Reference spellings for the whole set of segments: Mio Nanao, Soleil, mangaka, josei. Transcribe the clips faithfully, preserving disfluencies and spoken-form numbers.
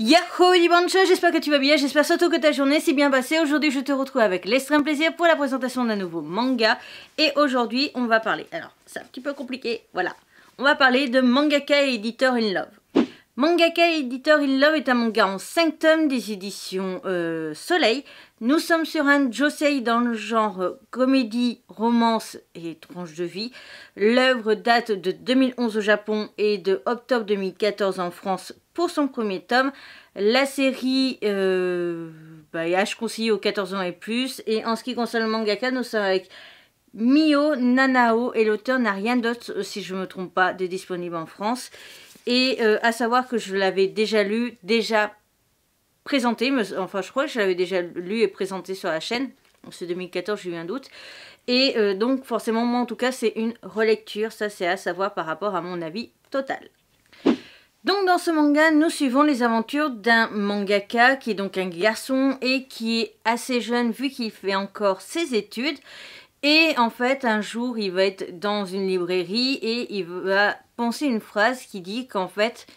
Yahoo les banchas, j'espère que tu vas bien, j'espère surtout que ta journée s'est bien passée. Aujourd'hui je te retrouve avec l'extrême plaisir pour la présentation d'un nouveau manga. Et aujourd'hui on va parler, alors c'est un petit peu compliqué, voilà. On va parler de Mangaka et Editor in Love. Mangaka et Editor in Love est un manga en cinq tomes des éditions euh, Soleil. Nous sommes sur un josei dans le genre euh, comédie, romance et tranche de vie. L'œuvre date de deux mille onze au Japon et de octobre deux mille quatorze en France pour son premier tome. La série euh, bah, est âge conseillé aux quatorze ans et plus. Et en ce qui concerne le mangaka, nous sommes avec Mio Nanao et l'auteur n'a rien d'autre, si je ne me trompe pas, de disponible en France. Et euh, à savoir que je l'avais déjà lu, déjà présenté, mais, enfin je crois que je l'avais déjà lu et présenté sur la chaîne. C'est deux mille quatorze, j'ai eu un doute. Et euh, donc forcément, moi en tout cas, c'est une relecture, ça c'est à savoir par rapport à mon avis total. Donc dans ce manga, nous suivons les aventures d'un mangaka qui est donc un garçon et qui est assez jeune vu qu'il fait encore ses études. Et en fait, un jour, il va être dans une librairie et il va penser une phrase qui dit qu'en fait,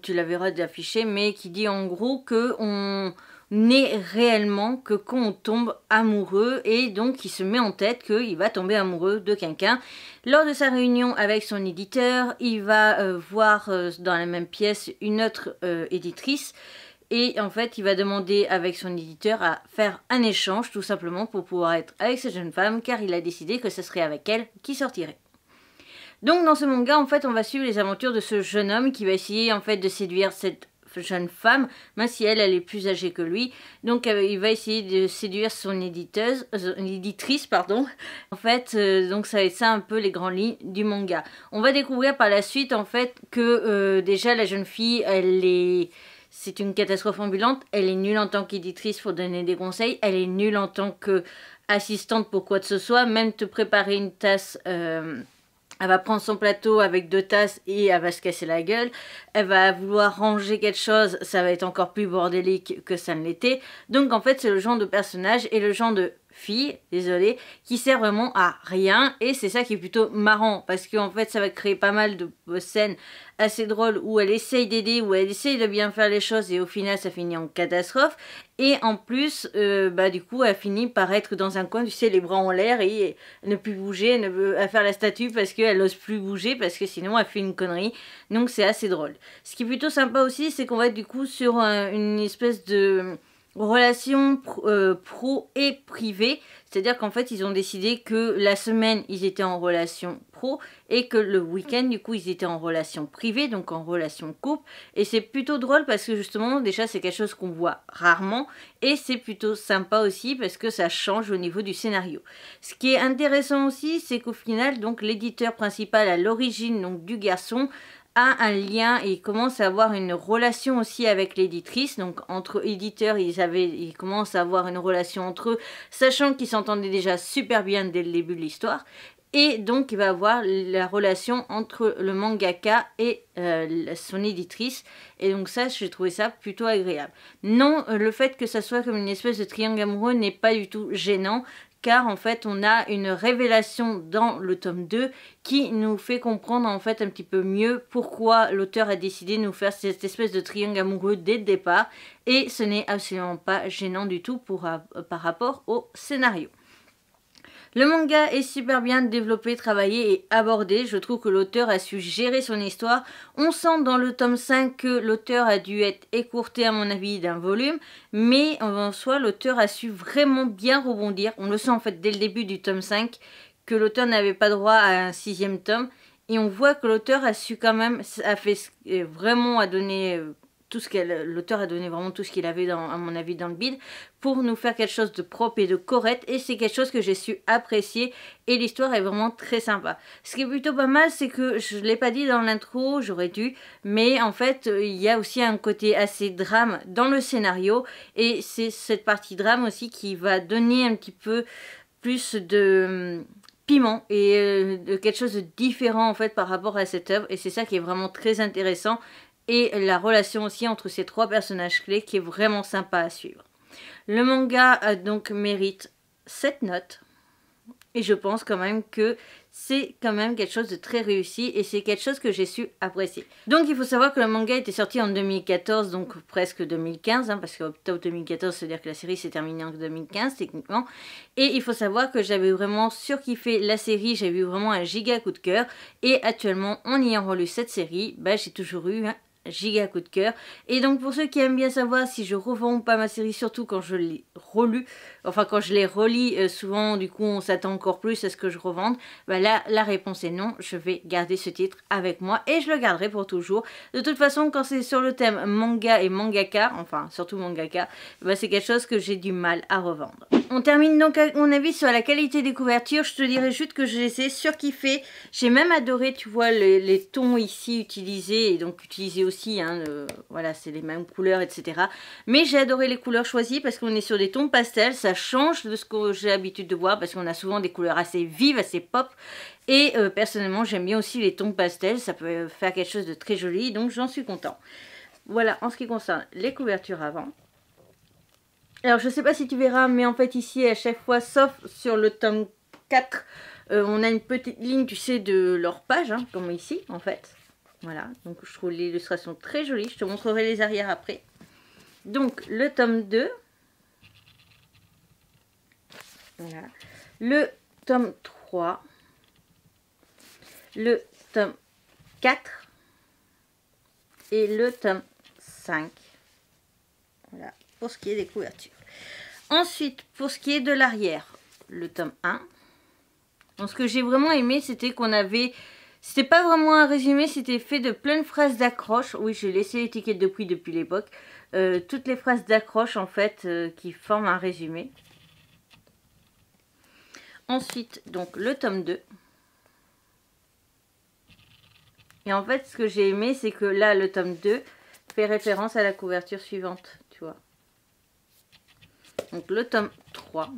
tu la verras d'afficher, mais qui dit en gros qu'on n'est réellement que quand on tombe amoureux. Et donc, il se met en tête qu'il va tomber amoureux de quelqu'un. Lors de sa réunion avec son éditeur, il va euh, voir euh, dans la même pièce une autre euh, éditrice. Et en fait, il va demander avec son éditeur à faire un échange tout simplement pour pouvoir être avec cette jeune femme car il a décidé que ce serait avec elle qu'il sortirait. Donc dans ce manga, en fait, on va suivre les aventures de ce jeune homme qui va essayer en fait de séduire cette jeune femme, même si elle, elle est plus âgée que lui. Donc euh, il va essayer de séduire son éditeuse, euh, l'éditrice, pardon. En fait, euh, donc ça va être ça un peu les grandes lignes du manga. On va découvrir par la suite en fait que euh, déjà la jeune fille, elle est... C'est une catastrophe ambulante, elle est nulle en tant qu'éditrice pour donner des conseils, elle est nulle en tant qu'assistante pour quoi que ce soit, même te préparer une tasse, euh, elle va prendre son plateau avec deux tasses et elle va se casser la gueule, elle va vouloir ranger quelque chose, ça va être encore plus bordélique que ça ne l'était. Donc en fait c'est le genre de personnage et le genre de fille, désolée, qui sert vraiment à rien et c'est ça qui est plutôt marrant parce qu'en fait ça va créer pas mal de scènes assez drôles où elle essaye d'aider, où elle essaye de bien faire les choses et au final ça finit en catastrophe et en plus euh, bah du coup elle finit par être dans un coin, tu sais, les bras en l'air et ne plus bouger, ne veut faire la statue parce qu'elle n'ose plus bouger parce que sinon elle fait une connerie, donc c'est assez drôle. Ce qui est plutôt sympa aussi, c'est qu'on va être du coup sur un, une espèce de relation pro, euh, pro et privée, c'est-à-dire qu'en fait ils ont décidé que la semaine ils étaient en relation pro et que le week-end du coup ils étaient en relation privée, donc en relation couple, et c'est plutôt drôle parce que justement déjà c'est quelque chose qu'on voit rarement et c'est plutôt sympa aussi parce que ça change au niveau du scénario. Ce qui est intéressant aussi, c'est qu'au final donc l'éditeur principal à l'origine donc du garçon a un lien et il commence à avoir une relation aussi avec l'éditrice, donc entre éditeurs ils, avaient, ils commencent à avoir une relation entre eux, sachant qu'ils s'entendaient déjà super bien dès le début de l'histoire et donc il va avoir la relation entre le mangaka et euh, son éditrice et donc ça j'ai trouvé ça plutôt agréable. Non, le fait que ça soit comme une espèce de triangle amoureux n'est pas du tout gênant car en fait on a une révélation dans le tome deux qui nous fait comprendre en fait un petit peu mieux pourquoi l'auteur a décidé de nous faire cette espèce de triangle amoureux dès le départ et ce n'est absolument pas gênant du tout pour, par rapport au scénario. Le manga est super bien développé, travaillé et abordé. Je trouve que l'auteur a su gérer son histoire. On sent dans le tome cinq que l'auteur a dû être écourté à mon avis d'un volume. Mais en soi, l'auteur a su vraiment bien rebondir. On le sent en fait dès le début du tome cinq que l'auteur n'avait pas droit à un sixième tome. Et on voit que l'auteur a su quand même, a fait vraiment à donner... Tout ce qu'elle, l'auteur a donné vraiment tout ce qu'il avait dans, à mon avis dans le bide pour nous faire quelque chose de propre et de correct et c'est quelque chose que j'ai su apprécier et l'histoire est vraiment très sympa. Ce qui est plutôt pas mal, c'est que je ne l'ai pas dit dans l'intro, j'aurais dû, mais en fait il y a aussi un côté assez drame dans le scénario et c'est cette partie drame aussi qui va donner un petit peu plus de piment et de quelque chose de différent en fait par rapport à cette œuvre et c'est ça qui est vraiment très intéressant. Et la relation aussi entre ces trois personnages clés qui est vraiment sympa à suivre. Le manga donc mérite sept notes. Et je pense quand même que c'est quand même quelque chose de très réussi et c'est quelque chose que j'ai su apprécier. Donc il faut savoir que le manga était sorti en deux mille quatorze, donc presque deux mille quinze, hein, parce que octobre deux mille quatorze, c'est-à-dire que la série s'est terminée en deux mille quinze techniquement. Et il faut savoir que j'avais vraiment surkiffé la série, j'ai eu vraiment un giga coup de cœur. Et actuellement, en ayant relu cette série, bah, j'ai toujours eu un giga coup de cœur. Et donc pour ceux qui aiment bien savoir si je revends ou pas ma série, surtout quand je l'ai relue, enfin quand je les relis, euh, souvent du coup on s'attend encore plus à ce que je revende, bah là la réponse est non, je vais garder ce titre avec moi et je le garderai pour toujours. De toute façon, quand c'est sur le thème manga et mangaka, enfin surtout mangaka, bah c'est quelque chose que j'ai du mal à revendre. On termine donc avec mon avis sur la qualité des couvertures. Je te dirais juste que je les ai surkiffées, j'ai même adoré, tu vois, les, les tons ici utilisés, et donc utilisés aussi Hein, euh, voilà, c'est les mêmes couleurs, et cetera. Mais j'ai adoré les couleurs choisies parce qu'on est sur des tons pastels, ça change de ce que j'ai l'habitude de voir parce qu'on a souvent des couleurs assez vives, assez pop. Et euh, personnellement, j'aime bien aussi les tons pastels, ça peut faire quelque chose de très joli, donc j'en suis content. Voilà, en ce qui concerne les couvertures avant. Alors, je sais pas si tu verras, mais en fait ici, à chaque fois, sauf sur le tome quatre, euh, on a une petite ligne, tu sais, de leur page, hein, comme ici, en fait. Voilà, donc je trouve l'illustration très jolie. Je te montrerai les arrières après. Donc, le tome deux. Voilà. Le tome trois. Le tome quatre. Et le tome cinq. Voilà, pour ce qui est des couvertures. Ensuite, pour ce qui est de l'arrière, le tome un. Donc, ce que j'ai vraiment aimé, c'était qu'on avait... C'était pas vraiment un résumé, c'était fait de plein de phrases d'accroche. Oui, j'ai laissé l'étiquette de prix depuis l'époque. Euh, toutes les phrases d'accroche, en fait, euh, qui forment un résumé. Ensuite, donc, le tome deux. Et en fait, ce que j'ai aimé, c'est que là, le tome deux fait référence à la couverture suivante, tu vois. Donc, le tome trois.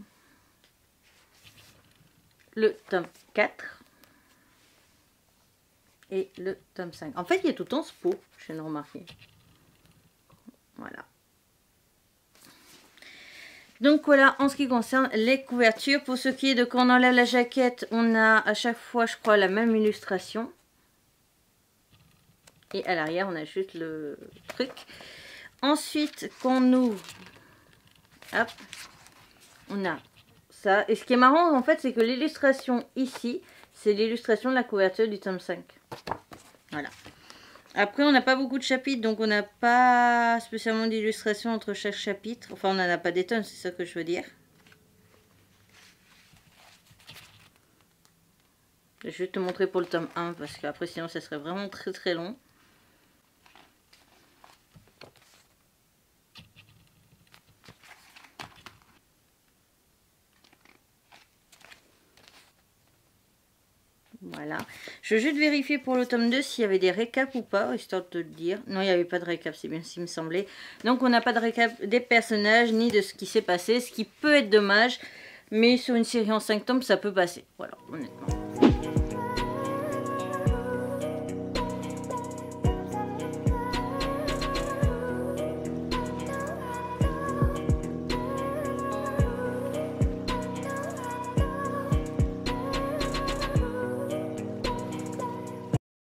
Le tome quatre. Et le tome cinq. En fait, il y a tout le temps ce pot, je viens de remarquer. Voilà. Donc voilà, en ce qui concerne les couvertures. Pour ce qui est de quand on enlève la jaquette, on a à chaque fois, je crois, la même illustration. Et à l'arrière, on ajoute le truc. Ensuite, quand on ouvre, hop, on a ça. Et ce qui est marrant, en fait, c'est que l'illustration ici... C'est l'illustration de la couverture du tome cinq. Voilà. Après, on n'a pas beaucoup de chapitres, donc on n'a pas spécialement d'illustration entre chaque chapitre. Enfin, on n'en a pas des tonnes, c'est ça que je veux dire. Je vais te montrer pour le tome un, parce qu'après, sinon, ça serait vraiment très très long. Voilà. Je vais juste vérifier pour le tome deux s'il y avait des récaps ou pas, histoire de te le dire. Non, il n'y avait pas de récap, c'est bien ce qui me semblait. Donc, on n'a pas de récap des personnages ni de ce qui s'est passé, ce qui peut être dommage. Mais sur une série en cinq tomes, ça peut passer. Voilà, honnêtement.